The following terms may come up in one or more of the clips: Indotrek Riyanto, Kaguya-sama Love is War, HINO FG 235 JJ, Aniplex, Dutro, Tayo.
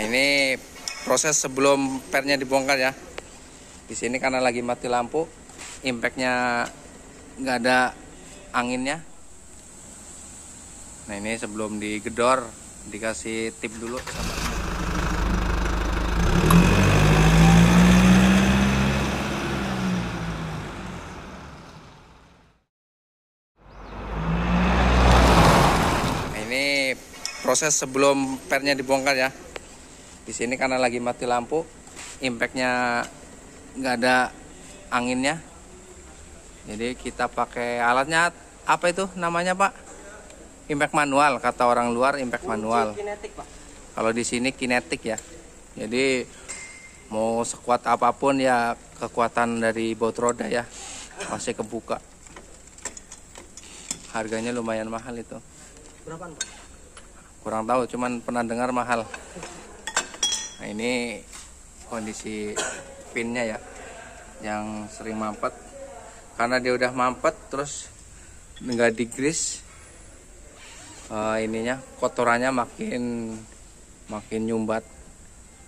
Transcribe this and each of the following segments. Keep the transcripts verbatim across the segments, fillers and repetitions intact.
Nah, ini proses sebelum pernya dibongkar ya. Di sini karena lagi mati lampu, impactnya nggak ada anginnya. Nah, ini sebelum digedor dikasih tip dulu sama. Proses sebelum pernya dibongkar ya. Di sini karena lagi mati lampu, impactnya nggak ada anginnya. Jadi kita pakai alatnya apa itu namanya Pak? Impact manual, kata orang luar impact manual. Kinetik, Pak. Kalau di sini kinetik ya. Jadi mau sekuat apapun ya kekuatan dari baut roda ya masih kebuka. Harganya lumayan mahal itu. Berapaan Pak? Kurang tahu, cuman pernah dengar mahal. Nah, ini kondisi pinnya ya, yang sering mampet. Karena dia udah mampet, terus nggak digris, uh, ininya kotorannya makin makin nyumbat.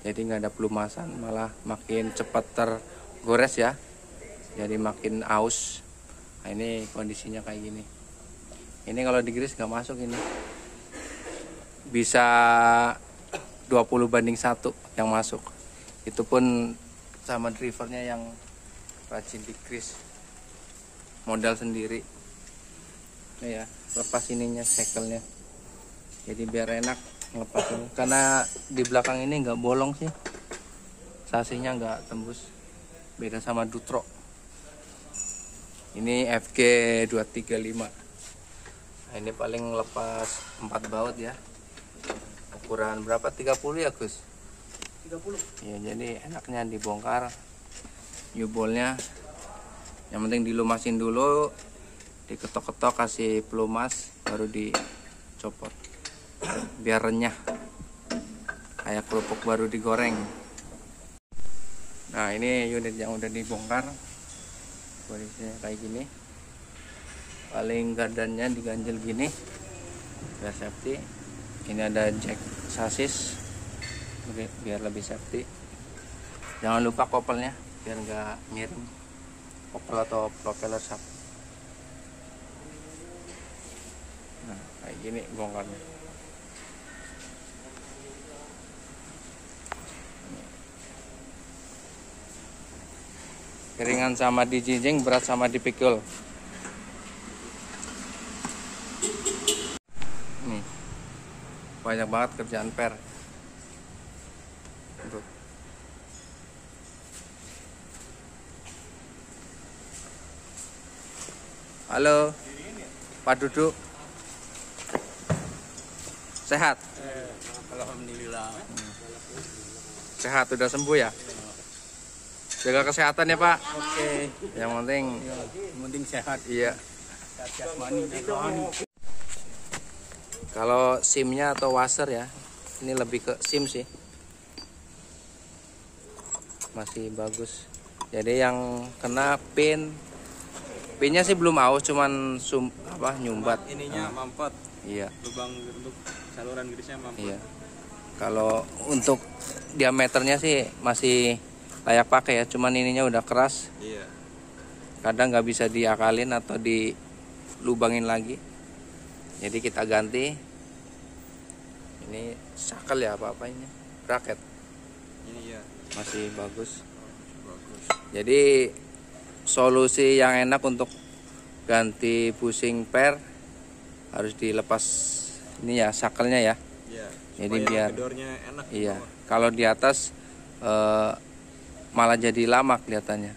Jadi nggak ada pelumasan, malah makin cepat tergores ya. Jadi makin aus. Nah, ini kondisinya kayak gini. Ini kalau digris nggak masuk ini. Bisa dua puluh banding satu yang masuk. Itu pun sama drivernya yang rajin digris. Modal sendiri. Ini ya, lepas ininya, sekelnya. Jadi biar enak ngelepas ini. Karena di belakang ini nggak bolong sih. Sasinya nggak tembus. Beda sama Dutro. Ini F G dua tiga lima. Nah, ini paling lepas empat baut ya. Ukuran berapa? tiga puluh ya Gus? tiga puluh ya. Jadi enaknya dibongkar new ballnya, yang penting dilumasin dulu, diketok-ketok, kasih pelumas, baru dicopot biar renyah kayak kerupuk baru digoreng. Nah, ini unit yang udah dibongkar kondisinya kayak gini. Paling gardannya diganjel gini biar safety. Ini ada jack sasis biar lebih safety. Jangan lupa koppelnya biar nggak miring, koppel atau propeller shaft. Nah, kayak gini bongkarnya. Keringan sama dijinjing, berat sama dipikul. Banyak banget kerjaan per. Tuh. Halo Pak Duduk, sehat? Alhamdulillah. Sehat, udah sembuh ya? Jaga kesehatan ya Pak. Oke. Yang penting yang penting sehat. Iya. Kalau simnya atau washer ya, ini lebih ke sim sih, masih bagus. Jadi yang kena pin, pinnya sih belum aus, cuman sum apa nyumbat. Ininya nah, mampet. Iya. Lubang untuk saluran grisnya mampet. Iya. Kalau untuk diameternya sih masih layak pakai ya, cuman ininya udah keras. Iya. Kadang nggak bisa diakalin atau dilubangin lagi. Jadi kita ganti ini sakel ya, apa apanya bracket ini ya, masih bagus. bagus. Jadi solusi yang enak untuk ganti pusing per harus dilepas ini ya sakelnya ya. ya Jadi biar enak. Iya. Kalau di atas eh, malah jadi lama kelihatannya.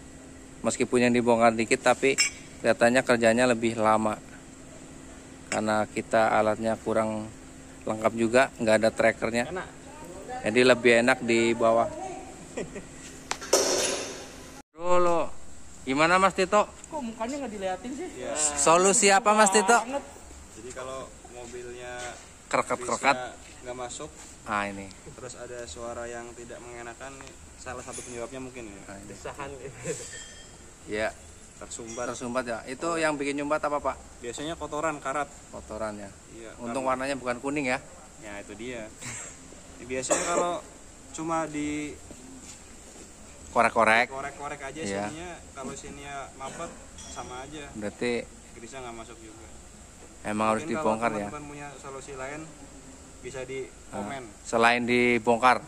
Meskipun yang dibongkar dikit tapi kelihatannya kerjanya lebih lama. Karena kita alatnya kurang lengkap juga, nggak ada trackernya, jadi lebih enak di bawah. Dulu, gimana Mas Tito? Kok mukanya nggak diliatin sih? Ya. Solusi apa Mas Tito? Jadi kalau mobilnya kerkat-kerkat nggak masuk, ah ini. Terus ada suara yang tidak mengenakan, salah satu penyebabnya mungkin ya. Nah, desahan. Ya. tersumbat tersumbat ya. Itu oh. Yang bikin nyumbat apa Pak? Biasanya kotoran, karat. Kotoran ya. Iya, untung karena warnanya bukan kuning ya. Ya itu dia. Biasanya kalau cuma di korek-korek korek-korek aja ya. Sininya kalau sininya mampet sama aja, berarti grisnya nggak masuk juga. Emang mungkin harus dibongkar ya. Kalau punya solusi lain bisa di komen. Selain dibongkar,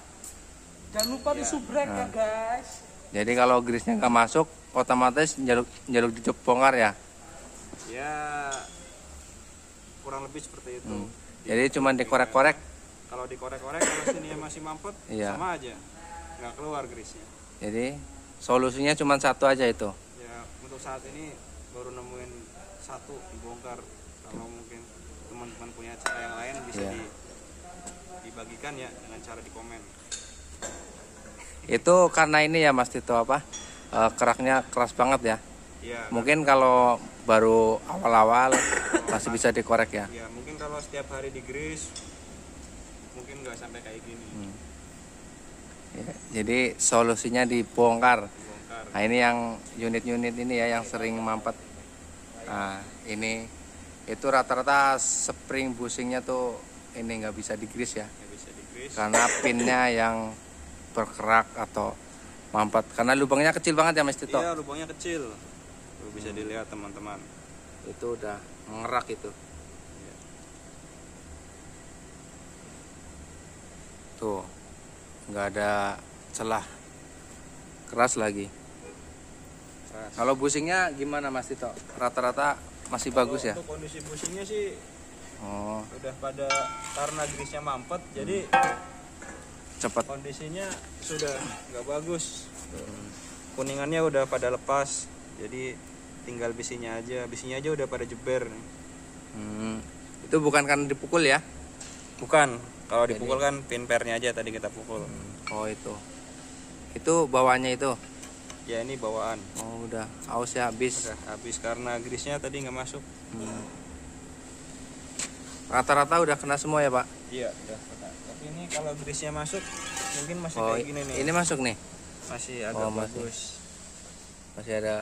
jangan lupa ya. Disubrek nah. ya guys. Jadi kalau grisnya nggak masuk, otomatis jaluk jaluk dibongkar ya. Ya kurang lebih seperti itu. Hmm. Jadi cuma dikorek-korek. Kalau dikorek-korek kalau sini masih mampet ya. Sama aja, nggak keluar grisnya. Jadi solusinya cuma satu aja itu. Ya untuk saat ini baru nemuin satu dibongkar. Kalau mungkin teman-teman punya cara yang lain bisa ya. di, dibagikan ya dengan cara di komen. Itu karena ini ya Mas Tito apa e, keraknya keras banget ya. Ya mungkin kan. Kalau baru awal-awal masih bisa dikorek ya. Ya mungkin kalau setiap hari digris mungkin nggak sampai kayak gini. Hmm. Ya, jadi solusinya dibongkar. Dibongkar. Nah ini yang unit-unit ini ya yang sering mampet. Nah ini. Itu rata-rata spring bushingnya tuh ini nggak bisa digris ya, nggak bisa digris. Karena pinnya yang berkerak atau mampet. Karena lubangnya kecil banget ya Mas Tito? Iya lubangnya kecil, lu bisa hmm. dilihat teman-teman. Itu udah mengerak itu. Ya. Tuh, nggak ada celah, keras lagi. Keras. Kalau bushingnya gimana Mas Tito? Rata-rata masih kalau bagus ya? Untuk kondisi bushingnya sih oh. udah pada karena grisnya mampet, jadi cepat kondisinya sudah nggak bagus. Hmm. Kuningannya udah pada lepas, jadi tinggal bisinya aja. Bisinya aja udah pada jeber. Hmm. Itu bukan karena dipukul ya? Bukan. Kalau jadi... dipukul kan pin pairnya aja tadi kita pukul. Hmm. Oh itu. Itu bawaannya itu? Ya ini bawaan. Oh udah ausnya habis. Udah habis karena grisnya tadi nggak masuk. Rata-rata hmm. udah kena semua ya Pak? Iya udah kena. Tapi ini kalau grisnya masuk mungkin masih oh, kayak gini nih. Ini masuk nih? Masih agak oh, bagus. Masih, masih ada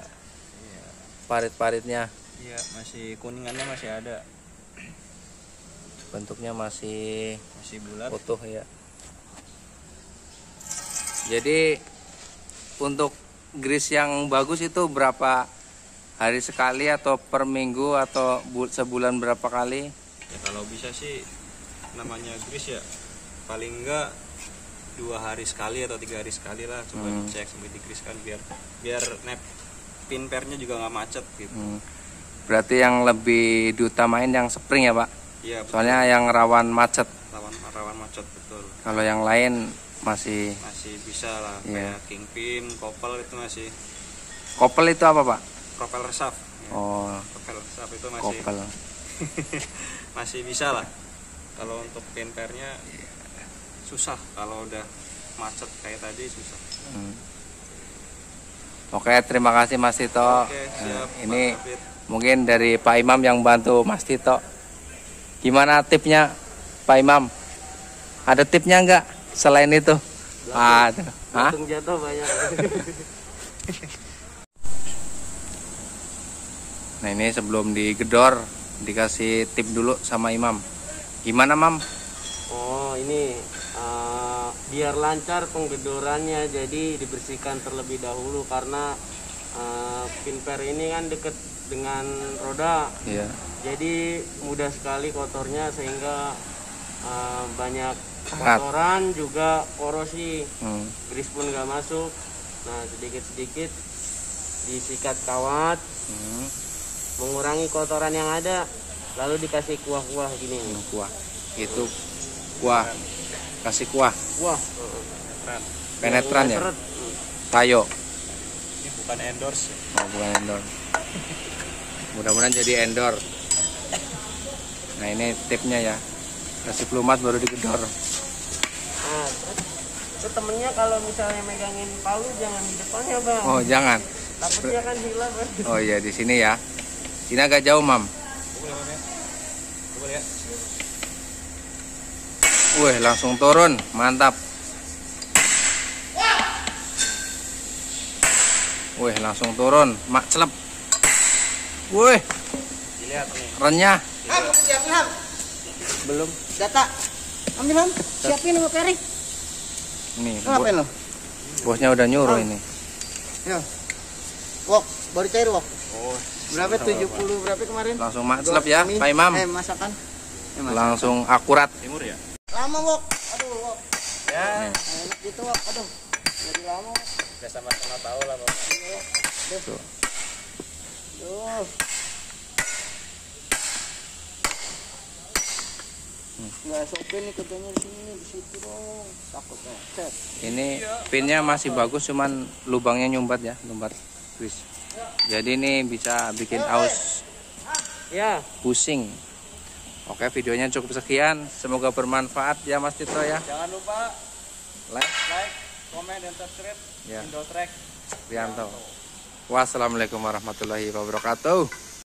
iya. parit-paritnya. Iya masih kuningannya masih ada. Bentuknya masih masih bulat. Utuh ya. Jadi untuk gris yang bagus itu berapa hari sekali atau per minggu atau sebulan berapa kali? Ya kalau bisa sih namanya gris ya paling enggak dua hari sekali atau tiga hari sekali lah coba hmm. dicek sampai digriskan biar biar nep pin pairnya juga nggak macet gitu. Hmm. Berarti yang lebih diutamain yang spring ya Pak? Iya. Soalnya yang rawan macet. Rawan rawan macet betul. Kalau yang lain masih masih bisa lah yeah. kayak kingpin, kopel itu masih. Kopel itu apa Pak? Kopel resap. Ya. Oh. Kopel resap itu masih. Kopel. Masih bisa lah. Kalau untuk pin pairnya susah kalau udah macet kayak tadi susah. Hmm. Oke terima kasih Mas Tito. Oke, siap, nah, ini Pak mungkin dari Pak Imam yang bantu Mas Tito. Gimana tipnya Pak Imam? Ada tipnya nggak? Selain itu, ada ah, jatuh banyak. Nah ini sebelum digedor dikasih tip dulu sama Imam. Gimana Mam? Oh ini uh, biar lancar penggedorannya jadi dibersihkan terlebih dahulu karena uh, pin pair ini kan deket dengan roda. Iya. Jadi mudah sekali kotornya sehingga uh, banyak kotoran juga korosi, hmm. gris pun nggak masuk. Nah sedikit-sedikit disikat kawat, hmm. mengurangi kotoran yang ada, lalu dikasih kuah-kuah gini. Hmm, kuah, itu kuah, kasih kuah. Kuah, penetran ya. Tayo. Ini bukan endorse. Oh bukan endorse. Mudah-mudahan jadi endorse. Nah ini tipnya ya. Kasih pelumas baru digedor. Nah, itu temennya kalau misalnya megangin palu jangan di depannya Bang. Oh jangan. Takutnya kan hilang. Oh iya di sini ya. Sini agak jauh Mam. Coba lihat. Wih langsung turun, mantap. Wih langsung turun, mak celep. Wih. Dilihat nih. Renyah. Belum. Data. Ambil Om, siapin mau kering. Nih, ngapain lo? Bosnya udah nyuruh oh. Ini. Ya. Wok, baru cair wok. Oh. Berapa tujuh puluh berapa. berapa kemarin? Langsung maslep ya, Pak Imam. Eh, masakan. Eh, masakan. Langsung akurat. Timur ya? Lama wok. Aduh, wok. Ya. Nah, enak gitu wok. Aduh. Jadi lama. Udah sama-sama tahu lah wok. Duh. Tuh. Duh. Nggak sopin nih kerjanya di sini, di situ dong. Takutnya. Set. Ini pinnya masih bagus, cuman lubangnya nyumbat ya, nyumbat twist. Jadi ini bisa bikin aus ya, pusing. Oke, videonya cukup sekian. Semoga bermanfaat ya, Mas Tito ya. Jangan lupa like, like, komen dan subscribe. Ya. Indotrek Riyanto. Wassalamualaikum warahmatullahi wabarakatuh.